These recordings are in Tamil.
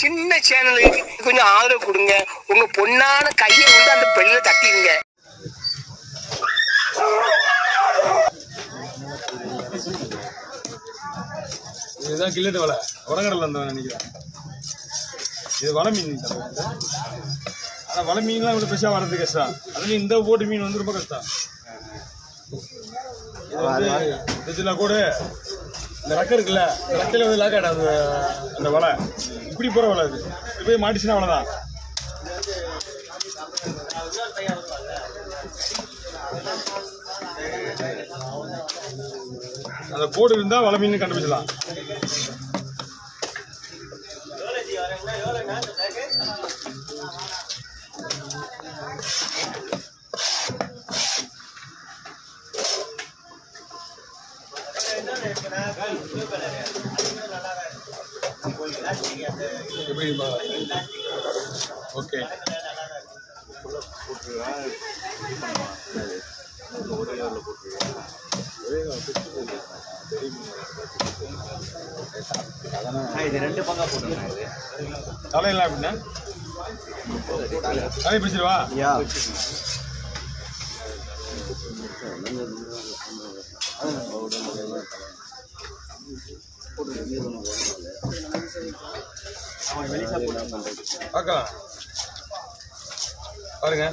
சின்ன சேனலுக்கு கொஞ்சம் ஆதரவு கொடுங்க. உங்க பொன்னான கையை வந்து அந்த பெல்ல தட்டிடுங்க. இதுதான் கில்லட் வலை. உரங்கடல இருந்தவன் நினைக்கிறேன். இது வலை மீன். ஆனா வலை மீன்லாம் இவ்வளவு பெருசா வர்றது கஷ்டம். அதுல இந்த போட்டு மீன் வந்து ரொம்ப கஷ்டம். இதுல கூட இந்த ரெக்கை இருக்குல்ல, ரெக்கையில வந்து லாக்காடு அது அந்த வலை இப்படி போற வலை. அது போய் மாட்டிச்சுன்னா அவ்வளவுதான். அந்த போடு இருந்தா வலை மீன் கண்டுபிடிச்சலாம். ஓகே தலையில அப்படின்னா தலை பிடிச்சிருவா? பார்க்கலாம் பாருங்க.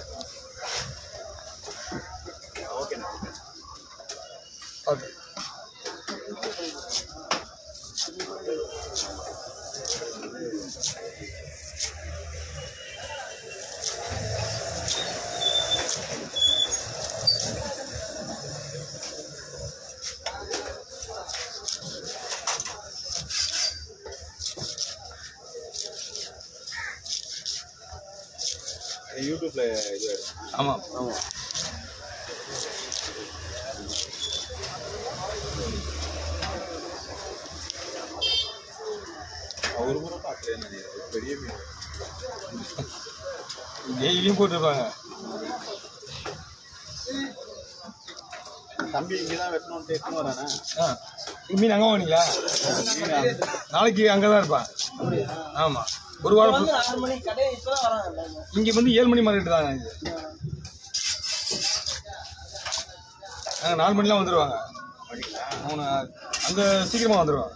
ஓகே யூடியூப்ல இது. ஆமா ஆமா ஒரு முறை பார்க்கல. பெரிய டெய்லியும் போட்டுருப்பாங்க. தம்பி இங்கதான் வெட்டணும்ட்டு எத்தனை வரானே. மீன் அங்கே வாங்கிங்களா? நாளைக்கு அங்கதான் இருப்பான். ஆமா ஒரு வாரம் இங்க வந்து 7 மணி மார்க்கெட்டு தாங்க. நாங்கள் 4 மணிலாம் வந்துடுவாங்க. அங்க சீக்கிரமா வந்துடுவாங்க.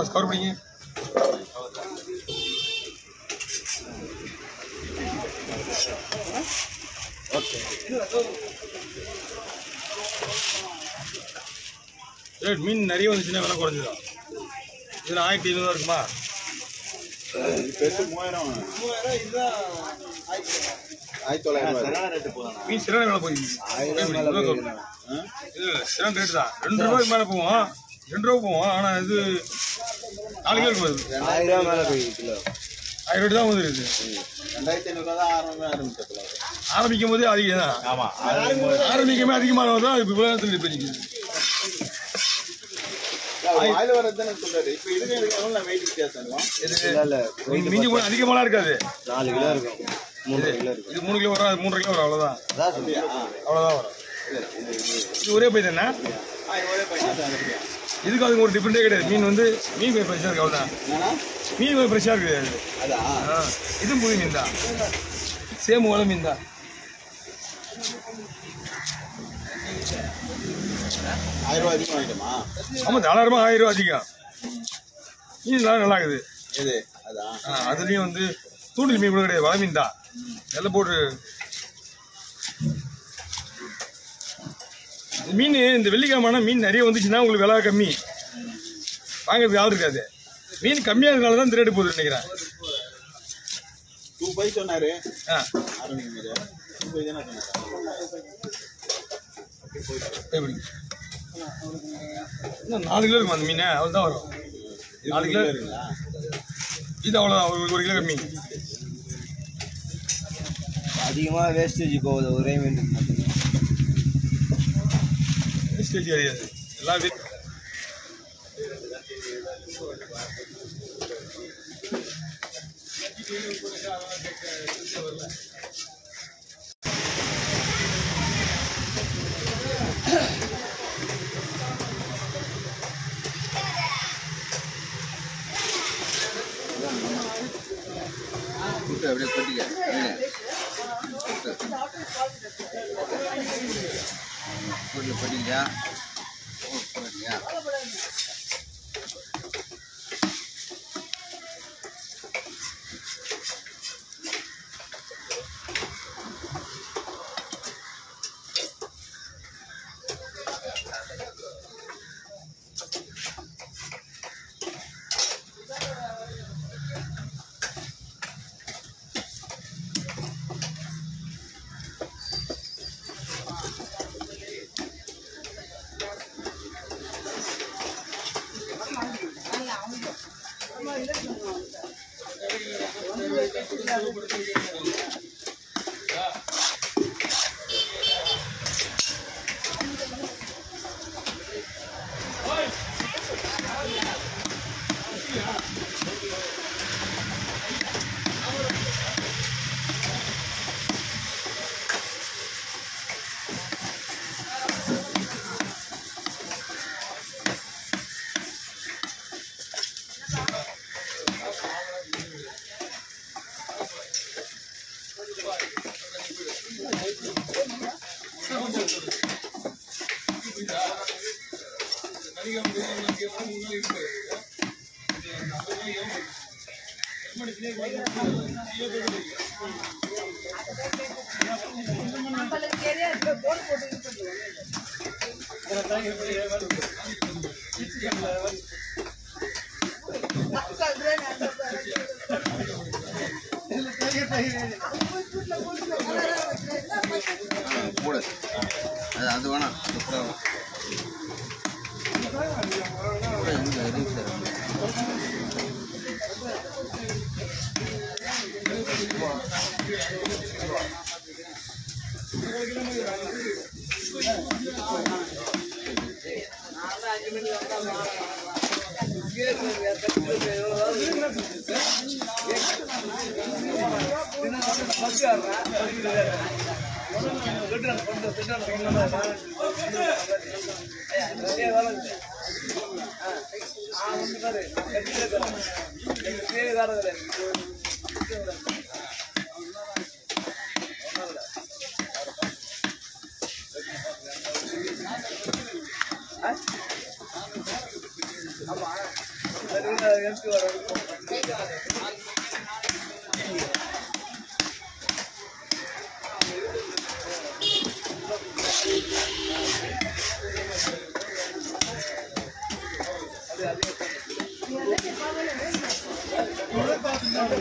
बस कर बढ़िया मीन नरिया विला कुछ इधर 1500 மீன் சிறந்த மேலே போய் சிறந்த ரேட்டு தான். 2 ரூபாய்க்கு மேலே போவோம். 2 ரூபா போவோம். ஆனால் இது 4 கிலோக்கு வருது. 1000 ரூபா மேலே போய் கிலோ 1000 ரூபாய்க்கு தான் வந்து இருக்குது. 2500 தான் ஆரம்பிக்கும் போது அதிகம் தான். ஆமாம், ஆரம்பிக்கமே அதிகமாக தான். இப்போ விளையாட்டு பண்ணிக்கு அதிகமாக இருக்காது. 4 கிலோ இருக்கும். 3 கிலோ வரும். 3.5 கிலோ வரும். அவ்வளோதான் அவ்வளோதான் வரும். இது ஒரே பை தானே. இதுக்கு அதுக்கு ஒரு டிஃப்ரெண்டே கிடையாது. மீன் வந்து மீன் போய் ஃப்ரெஷ்ஷாக இருக்குது. அவ்வளோதான் மீன் போய் ஃப்ரெஷ்ஷாக இருக்குது. இதுவும் புது மீன் தான். சேம் ஓல மீன் தான். 1000 ரூபா அதிகம் வாங்கிட்டோமா? ஆமாம், 4000 ரூபா 1000 ரூபா அதிகம். மீன் தான் நல்லா இருக்குது. இது அதான் அதுலேயும் வந்து தூண்டில் மீன் கூட கிடையாது. வலை மீன் தான். நல்ல போட்டு மீன். இந்த வெள்ளிக்கிழமைனா மீன் நிறைய வந்துச்சுன்னா உங்களுக்கு விலை கம்மி, வாங்கிறதுக்கு ஆள் இருக்காது. மீன் கம்மியாகிறதுனால தான் திருட்டு போகுது நினைக்கிறேன். 2 பை சொன்னாரு. இன்னும் 4 கிலோ இருக்கும் அந்த மீன். அவ்வளோ தான் வரும். 4 கிலோ இருக்குங்களா? இது அவ்வளவுதான் ஒரு கிலோ கம்மி அதிகமா வேஸ்டேஜ் போகுது ஒரே மீன் வேஸ்டேஜ் ஏரியாது எல்லாம் ابدا بديك هنا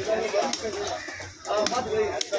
كله بديك يا